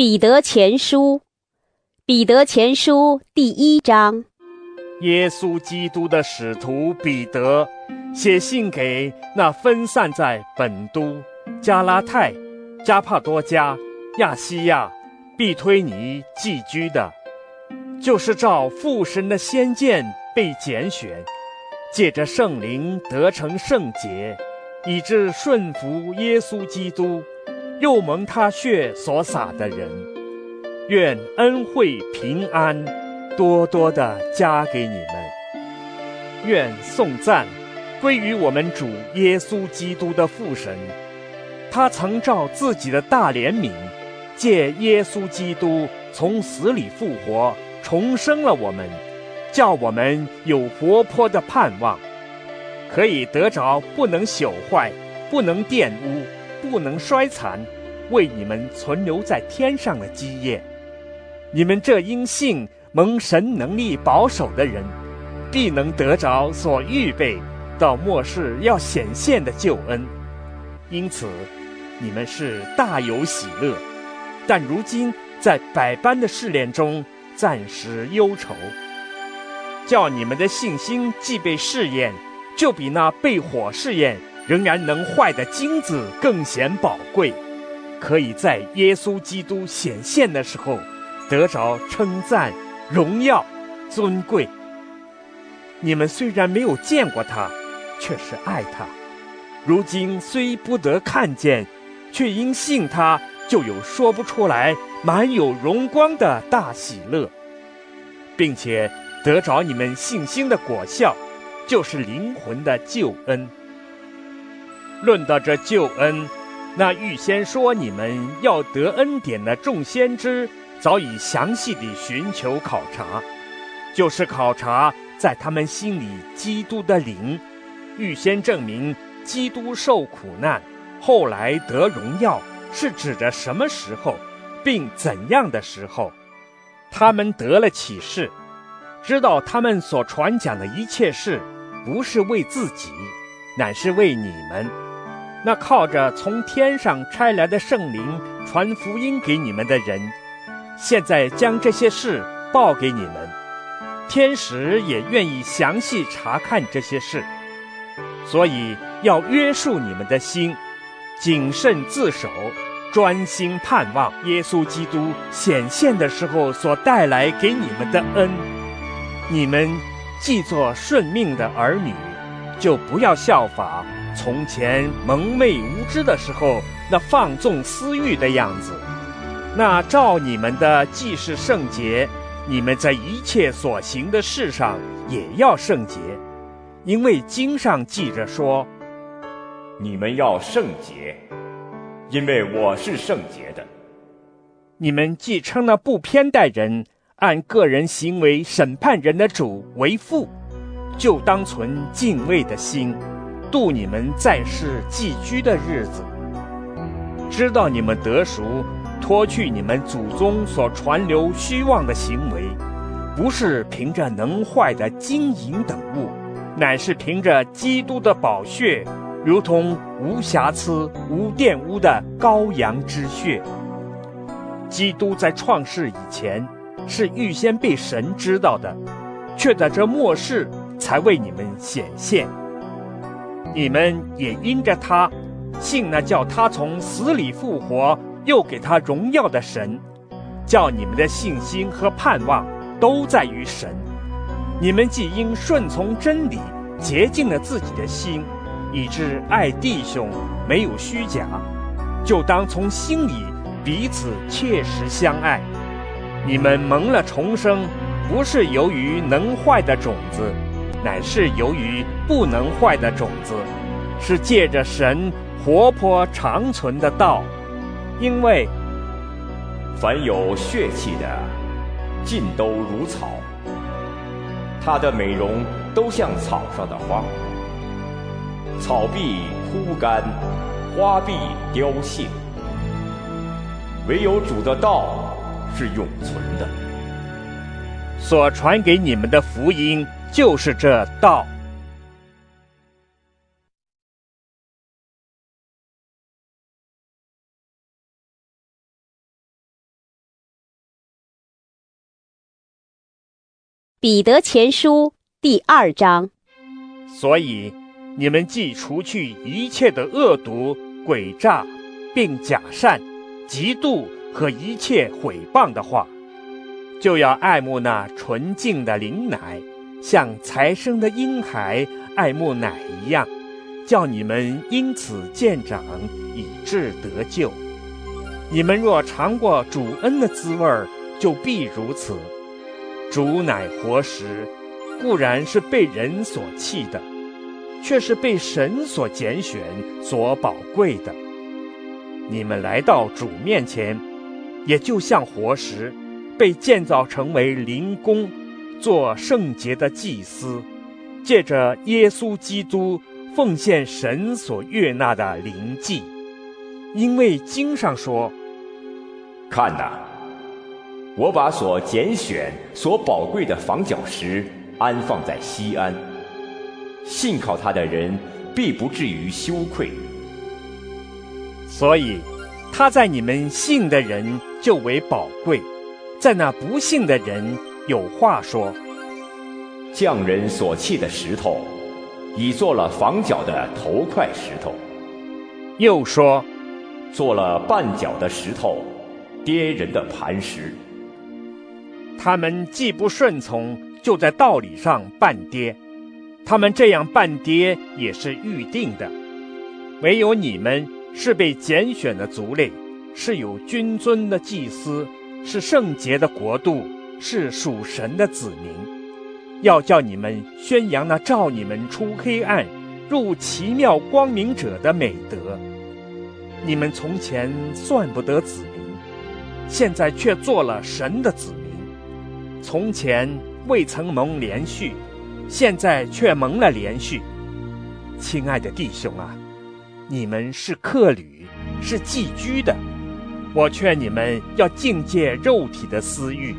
彼得前书第一章。耶稣基督的使徒彼得，写信给那分散在本都、加拉太、加帕多家、亚细亚、必推尼寄居的，就是照父神的先见被拣选，借着圣灵得成圣洁，以致顺服耶稣基督，又蒙他血所洒的人，愿恩惠平安多多的加给你们。愿颂赞归于我们主耶稣基督的父神，他曾照自己的大怜悯，借耶稣基督从死里复活，重生了我们，叫我们有活泼的盼望，可以得着不能朽坏、不能玷污、不能衰残，为你们存留在天上的基业。你们这因信蒙神能力保守的人，必能得着所预备到末世要显现的救恩。因此你们是大有喜乐，但如今在百般的试炼中暂时忧愁，叫你们的信心既被试验，就比那被火试验仍然能坏的金子更显宝贵，可以在耶稣基督显现的时候得着称赞、荣耀、尊贵。你们虽然没有见过他，却是爱他；如今虽不得看见，却因信他，就有说不出来满有荣光的大喜乐，并且得着你们信心的果效，就是灵魂的救恩。论到这救恩，那预先说你们要得恩典的众先知，早已详细地寻求考察，就是考察在他们心里基督的灵，预先证明基督受苦难，后来得荣耀，是指着什么时候，并怎样的时候。他们得了启示，知道他们所传讲的一切事，不是为自己，乃是为你们。那靠着从天上差来的圣灵传福音给你们的人，现在将这些事报给你们，天使也愿意详细查看这些事，所以要约束你们的心，谨慎自守，专心盼望耶稣基督显现的时候所带来给你们的恩。你们既做顺命的儿女，就不要效法从前蒙昧无知的时候那放纵私欲的样子。那照你们的既是圣洁，你们在一切所行的事上也要圣洁，因为经上记着说，你们要圣洁，因为我是圣洁的。你们既称那不偏待人，按个人行为审判人的主为父，就当存敬畏的心，度你们在世寄居的日子。知道你们得赎，脱去你们祖宗所传流虚妄的行为，不是凭着能坏的金银等物，乃是凭着基督的宝血，如同无瑕疵无玷污的羔羊之血。基督在创世以前是预先被神知道的，却在这末世才为你们显现。你们也因着他信那叫他从死里复活又给他荣耀的神，叫你们的信心和盼望都在于神。你们既因顺从真理洁净了自己的心，以致爱弟兄没有虚假，就当从心里彼此切实相爱。你们蒙了重生，不是由于能坏的种子，乃是由于不能坏的种子，是借着神活泼长存的道。因为凡有血气的，尽都如草，它的美容都像草上的花，草必枯干，花必凋谢，唯有主的道是永存的。所传给你们的福音就是这道。彼得前书第2章。所以你们既除去一切的恶毒、诡诈，并假善、嫉妒和一切毁谤的话，就要爱慕那纯净的灵奶，像才生的婴孩爱慕奶一样，叫你们因此渐长，以致得救。你们若尝过主恩的滋味，就必如此。主乃活石，固然是被人所弃的，却是被神所拣选、所宝贵的。你们来到主面前，也就像活石，被建造成为灵宫，做圣洁的祭司，借着耶稣基督奉献神所悦纳的灵祭。因为经上说：看哪，我把所拣选、所宝贵的房角石安放在西安，信靠他的人必不至于羞愧。所以他在你们信的人就为宝贵，在那不信的人有话说：匠人所弃的石头，已做了房角的头块石头；又说，做了绊脚的石头，跌人的磐石。他们既不顺从，就在道理上绊跌。他们这样绊跌也是预定的。唯有你们是被拣选的族类，是有君尊的祭司，是圣洁的国度，是属神的子民。要叫你们宣扬那召你们出黑暗入奇妙光明者的美德。你们从前算不得子民，现在却做了神的子民。从前未曾蒙连续，现在却蒙了连续。亲爱的弟兄啊，你们是客旅，是寄居的。我劝你们要禁戒肉体的私欲，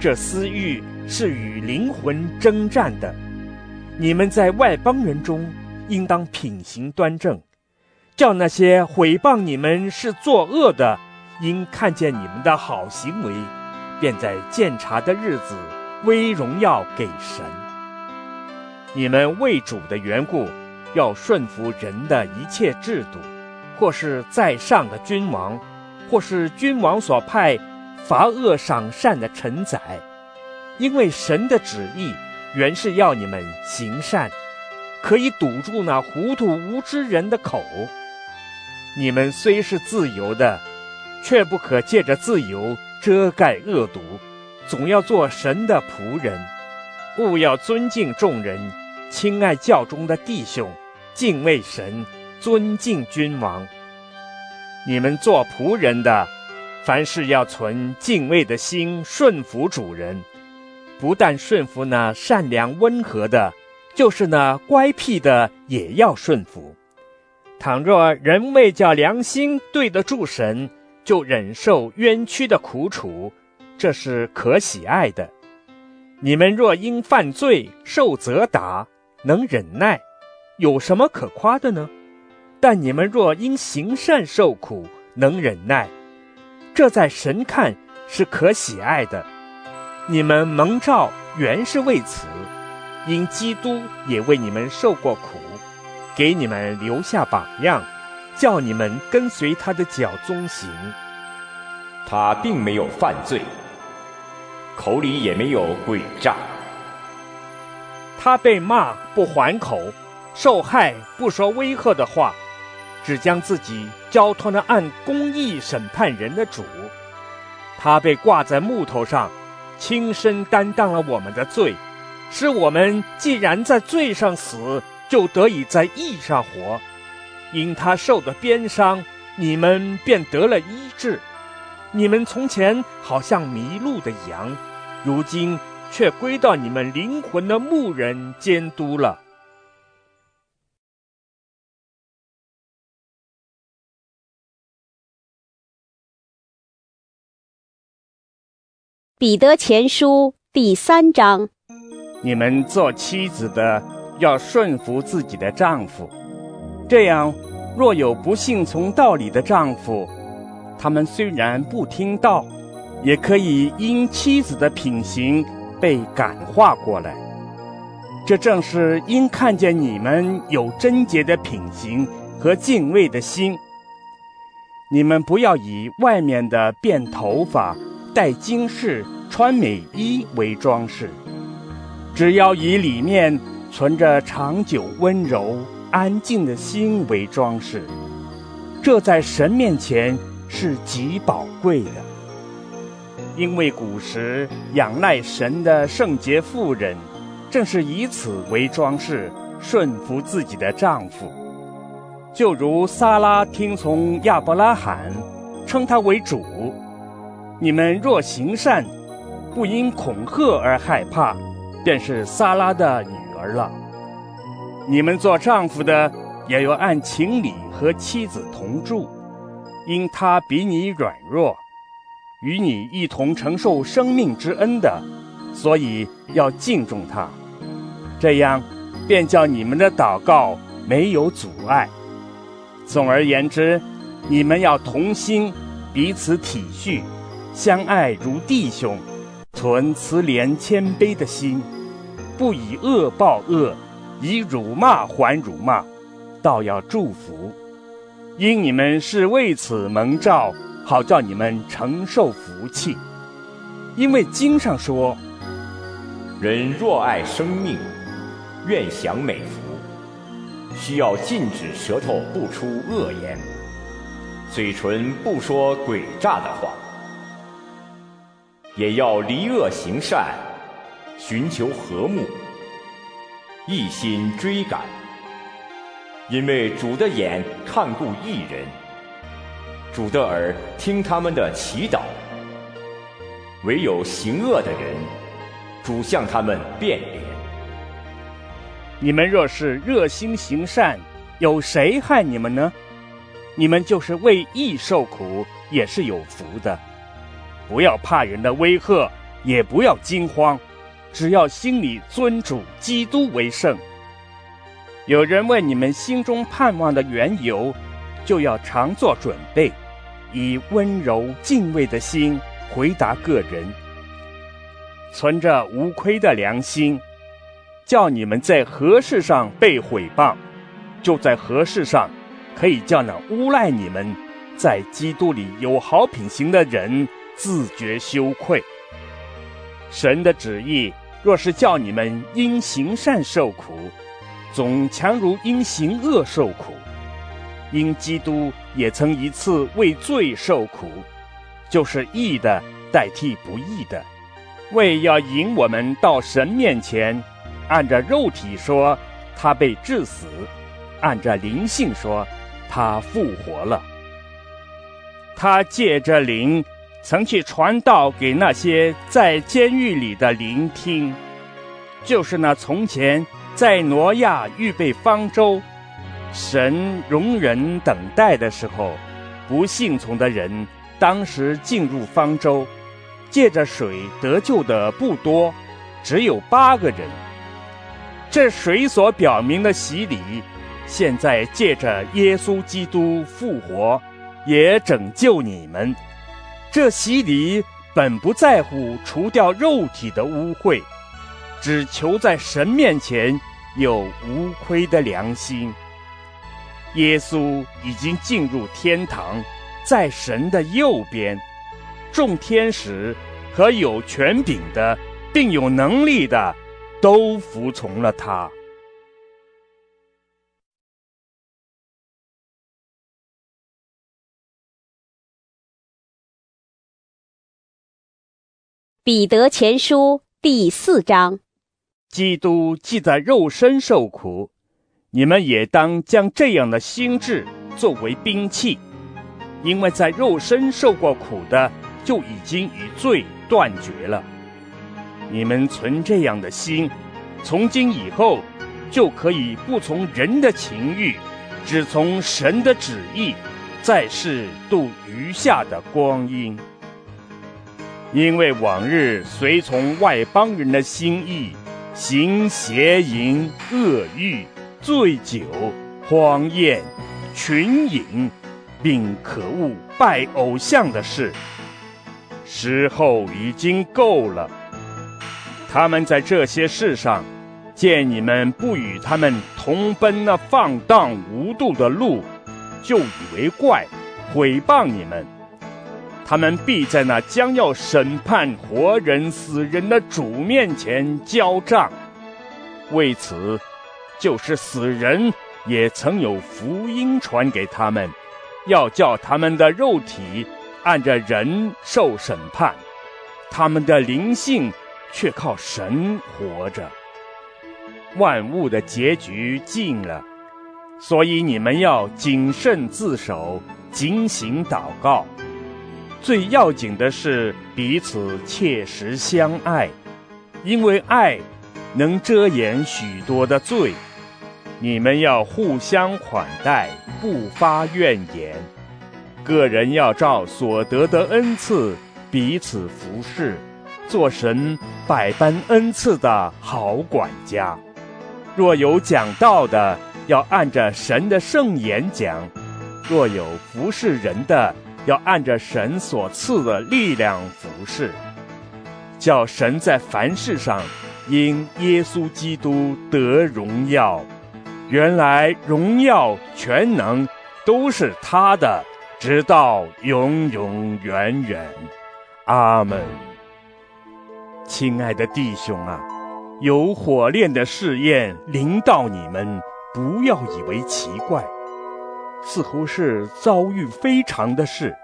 这私欲是与灵魂征战的。你们在外邦人中应当品行端正，叫那些毁谤你们是作恶的，因看见你们的好行为，便在鉴察的日子归荣耀给神。你们为主的缘故，要顺服人的一切制度，或是在上的君王，或是君王所派罚恶赏善的臣宰。因为神的旨意原是要你们行善，可以堵住那糊涂无知人的口。你们虽是自由的，却不可借着自由遮盖恶毒，总要做神的仆人。务要尊敬众人，亲爱教中的弟兄，敬畏神，尊敬君王。你们做仆人的，凡事要存敬畏的心，顺服主人。不但顺服那善良温和的，就是那乖僻的也要顺服。倘若人为叫良心对得住神，就忍受冤屈的苦楚，这是可喜爱的。你们若因犯罪受责打，能忍耐，有什么可夸的呢？但你们若因行善受苦，能忍耐，这在神看是可喜爱的。你们蒙召原是为此，因基督也为你们受过苦，给你们留下榜样，叫你们跟随他的脚踪行。他并没有犯罪，口里也没有诡诈。他被骂不还口，受害不说威吓的话，只将自己交托那按公义审判人的主。他被挂在木头上，亲身担当了我们的罪，使我们既然在罪上死，就得以在义上活。因他受的鞭伤，你们便得了医治。你们从前好像迷路的羊，如今却归到你们灵魂的牧人监督了。彼得前书第3章。你们做妻子的要顺服自己的丈夫，这样若有不信从道理的丈夫，他们虽然不听道，也可以因妻子的品行被被感化过来。这正是因看见你们有贞洁的品行和敬畏的心。你们不要以外面的辫头发、戴金饰、穿美衣为装饰，只要以里面存着长久温柔、安静的心为装饰，这在神面前是极宝贵的。因为古时仰赖神的圣洁妇人，正是以此为装饰，顺服自己的丈夫，就如撒拉听从亚伯拉罕，称他为主。你们若行善，不因恐吓而害怕，便是撒拉的女儿了。你们做丈夫的，也要按情理和妻子同住，因她比你软弱，与你一同承受生命之恩的，所以要敬重她。这样，便叫你们的祷告没有阻碍。总而言之，你们要同心，彼此体恤，相爱如弟兄，存慈怜谦卑的心，不以恶报恶，以辱骂还辱骂，倒要祝福。因你们是为此蒙召，好叫你们承受福气。因为经上说，人若爱生命，愿享美福，需要禁止舌头不出恶言，嘴唇不说诡诈的话，也要离恶行善，寻求和睦，一心追赶。因为主的眼看顾义人，主的耳听他们的祈祷。唯有行恶的人，主向他们变脸。你们若是热心行善，有谁害你们呢？你们就是为义受苦，也是有福的。不要怕人的威吓，也不要惊慌，只要心里尊主基督为圣。有人问你们心中盼望的缘由，就要常做准备，以温柔敬畏的心回答个人，存着无亏的良心，叫你们在何事上被毁谤，就在何事上可以叫那诬赖你们在基督里有好品行的人自觉羞愧。神的旨意若是叫你们因行善受苦，总强如因行恶受苦。因基督也曾一次为罪受苦，就是义的代替不义的，为要引我们到神面前。按着肉体说，他被治死；按着灵性说，他复活了。他借着灵曾去传道给那些在监狱里的伶听，就是那从前在挪亚预备方舟，神容忍等待的时候，不信从的人当时进入方舟，借着水得救的不多，只有8个人。这水所表明的洗礼，现在借着耶稣基督复活，也拯救你们。这洗礼本不在乎除掉肉体的污秽，只求在神面前有无亏的良心。耶稣已经进入天堂，在神的右边，众天使和有权柄的并有能力的都服从了他。彼得前书第4章。基督既在肉身受苦，你们也当将这样的心志作为兵器，因为在肉身受过苦的，就已经与罪断绝了。你们存这样的心，从今以后就可以不从人的情欲，只从神的旨意，在世度余下的光阴。因为往日随从外邦人的心意，行邪淫、恶欲、醉酒、荒宴、群饮，并可恶拜偶像的事，时候已经够了。他们在这些事上，见你们不与他们同奔那放荡无度的路，就以为怪，毁谤你们。他们必在那将要审判活人死人的主面前交账。为此，就是死人也曾有福音传给他们，要叫他们的肉体按着人受审判，他们的灵性却靠神活着。万物的结局近了，所以你们要谨慎自守，警醒祷告。最要紧的是彼此切实相爱，因为爱能遮掩许多的罪。你们要互相款待，不发怨言。个人要照所得的恩赐彼此服侍，做神百般恩赐的好管家。若有讲道的，要按着神的圣言讲；若有服侍人的，要按着神所赐的力量服侍，叫神在凡事上因耶稣基督得荣耀。原来荣耀全能都是他的，直到永永远远。阿们。亲爱的弟兄啊，有火炼的试验临到你们，不要以为奇怪，似乎是遭遇非常的事，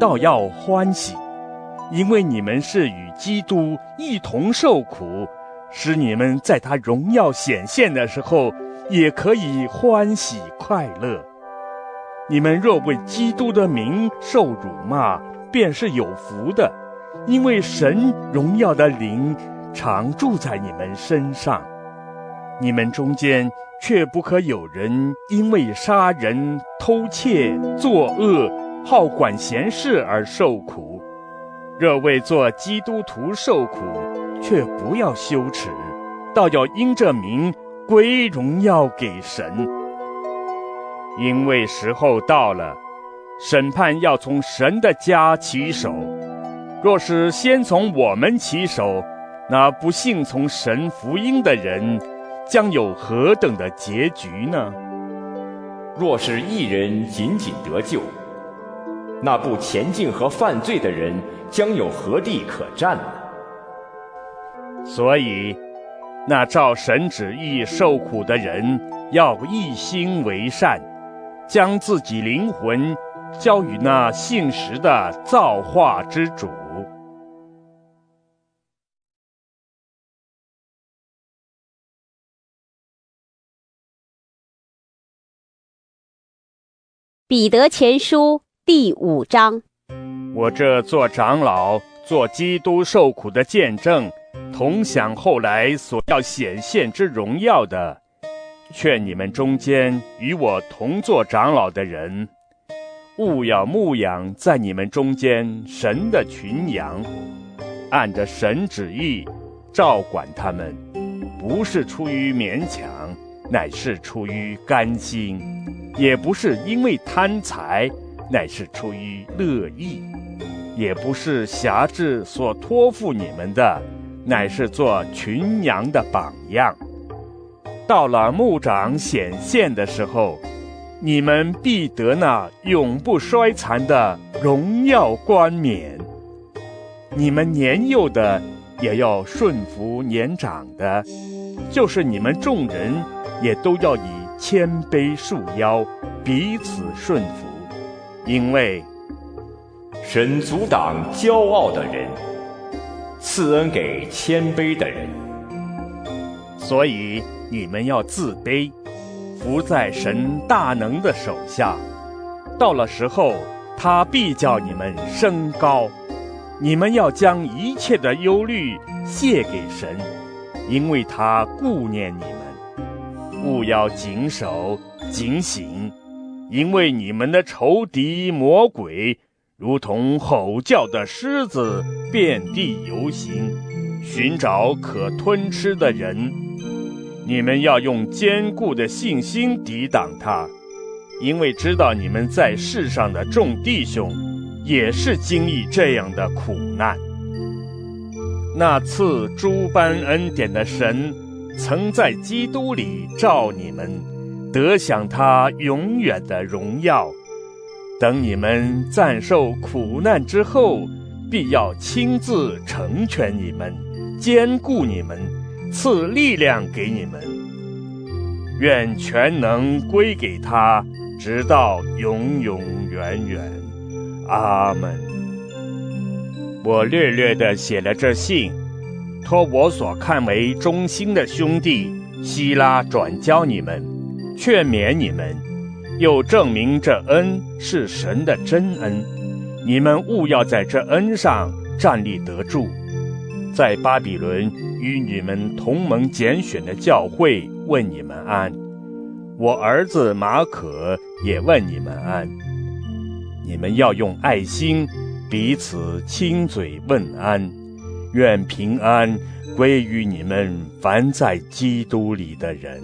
倒要欢喜，因为你们是与基督一同受苦，使你们在他荣耀显现的时候也可以欢喜快乐。你们若为基督的名受辱骂，便是有福的，因为神荣耀的灵常住在你们身上。你们中间却不可有人因为杀人、偷窃、作恶、好管闲事而受苦。若为做基督徒受苦，却不要羞耻，倒要因这名归荣耀给神。因为时候到了，审判要从神的家起手。若是先从我们起手，那不信从神福音的人将有何等的结局呢？若是一人仅仅得救，那不前进和犯罪的人将有何地可占呢？所以那照神旨意受苦的人要一心为善，将自己灵魂交与那信实的造化之主。彼得前书第5章。我这做长老、做基督受苦的见证，同享后来所要显现之荣耀的，劝你们中间与我同做长老的人，务要牧养在你们中间神的群羊，按着神旨意照管他们，不是出于勉强，乃是出于甘心；也不是因为贪财，乃是出于乐意；也不是侠制所托付你们的，乃是做群羊的榜样。到了牧长显现的时候，你们必得那永不衰残的荣耀冠冕。你们年幼的也要顺服年长的，就是你们众人也都要以谦卑束腰，彼此顺服。因为神阻挡骄傲的人，赐恩给谦卑的人。所以你们要自卑，伏在神大能的手下。到了时候，他必叫你们升高。你们要将一切的忧虑卸给神，因为他顾念你们。务要谨守警醒，因为你们的仇敌魔鬼如同吼叫的狮子，遍地游行，寻找可吞吃的人。你们要用坚固的信心抵挡他，因为知道你们在世上的众弟兄也是经历这样的苦难。那赐诸般恩典的神，曾在基督里召你们，得享他永远的荣耀。等你们暂受苦难之后，必要亲自成全你们，坚固你们，赐力量给你们。愿全能归给他，直到永永远远。阿们。我略略地写了这信，托我所看为忠心的兄弟希拉转交你们，劝勉你们，又证明这恩是神的真恩，你们务要在这恩上站立得住。在巴比伦与你们同盟拣选的教会问你们安，我儿子马可也问你们安。你们要用爱心彼此亲嘴问安，愿平安归于你们凡在基督里的人。